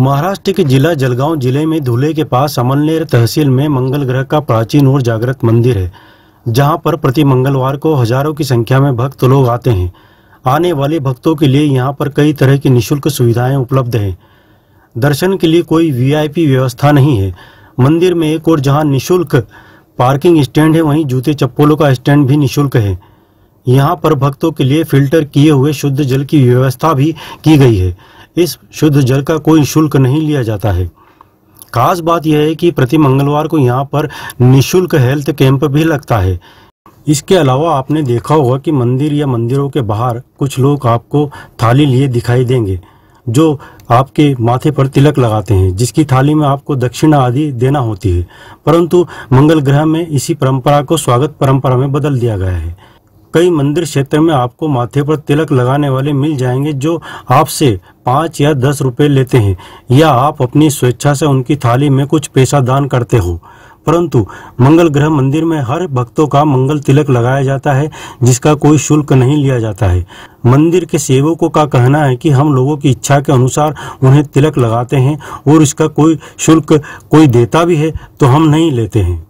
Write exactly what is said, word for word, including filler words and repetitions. महाराष्ट्र के जिला जलगांव जिले में धुले के पास अमलनेर तहसील में मंगल ग्रह का प्राचीन और जागृत मंदिर है, जहां पर प्रति मंगलवार को हजारों की संख्या में भक्त लोग आते हैं। आने वाले भक्तों के लिए यहां पर कई तरह की निशुल्क सुविधाएं उपलब्ध हैं। दर्शन के लिए कोई वीआईपी व्यवस्था नहीं है। मंदिर में एक और जहाँ निःशुल्क पार्किंग स्टैंड है, वहीं जूते चप्पलों का स्टैंड भी निःशुल्क है। यहाँ पर भक्तों के लिए फिल्टर किए हुए शुद्ध जल की व्यवस्था भी की गई है। इस शुद्ध जल का कोई शुल्क नहीं लिया जाता है। खास बात यह है कि प्रति मंगलवार को यहाँ पर निःशुल्क हेल्थ कैंप भी लगता है। इसके अलावा आपने देखा होगा कि मंदिर या मंदिरों के बाहर कुछ लोग आपको थाली लिए दिखाई देंगे, जो आपके माथे पर तिलक लगाते हैं, जिसकी थाली में आपको दक्षिणा आदि देना होती है। परंतु मंगल ग्रह में इसी परंपरा को स्वागत परंपरा में बदल दिया गया है। कई मंदिर क्षेत्र में आपको माथे पर तिलक लगाने वाले मिल जाएंगे, जो आपसे पाँच या दस रुपए लेते हैं, या आप अपनी स्वेच्छा से उनकी थाली में कुछ पैसा दान करते हो। परंतु मंगल ग्रह मंदिर में हर भक्तों का मंगल तिलक लगाया जाता है, जिसका कोई शुल्क नहीं लिया जाता है। मंदिर के सेवकों का कहना है कि हम लोगों की इच्छा के अनुसार उन्हें तिलक लगाते हैं और इसका कोई शुल्क कोई देता भी है तो हम नहीं लेते हैं।